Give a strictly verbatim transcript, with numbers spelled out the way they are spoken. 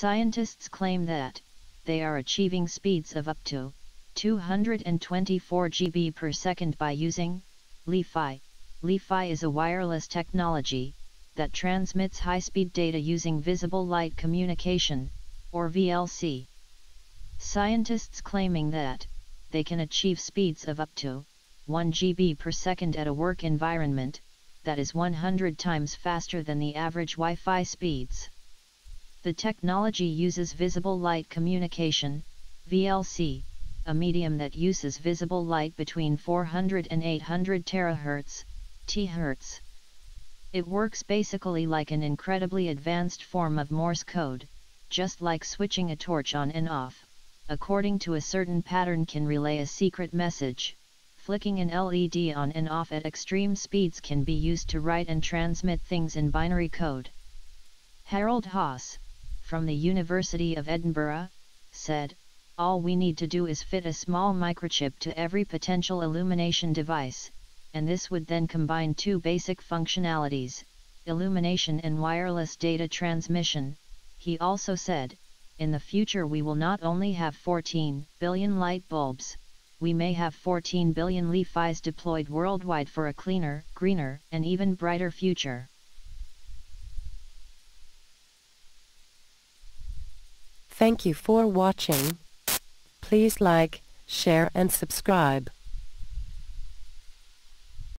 Scientists claim that they are achieving speeds of up to two hundred twenty-four gigabits per second by using LiFi. LiFi is a wireless technology that transmits high-speed data using visible light communication, or V L C. Scientists claiming that they can achieve speeds of up to one gigabit per second at a work environment, that is one hundred times faster than the average Wi-Fi speeds. The technology uses visible light communication, V L C, a medium that uses visible light between four hundred and eight hundred terahertz, T hertz. It works basically like an incredibly advanced form of Morse code, just like switching a torch on and off, according to a certain pattern can relay a secret message. Flicking an L E D on and off at extreme speeds can be used to write and transmit things in binary code. Harold Haas, from the University of Edinburgh, said, "All we need to do is fit a small microchip to every potential illumination device, and this would then combine two basic functionalities, illumination and wireless data transmission." He also said, "In the future we will not only have fourteen billion light bulbs, we may have fourteen billion LiFis deployed worldwide for a cleaner, greener, and even brighter future." Thank you for watching. Please like, share and subscribe.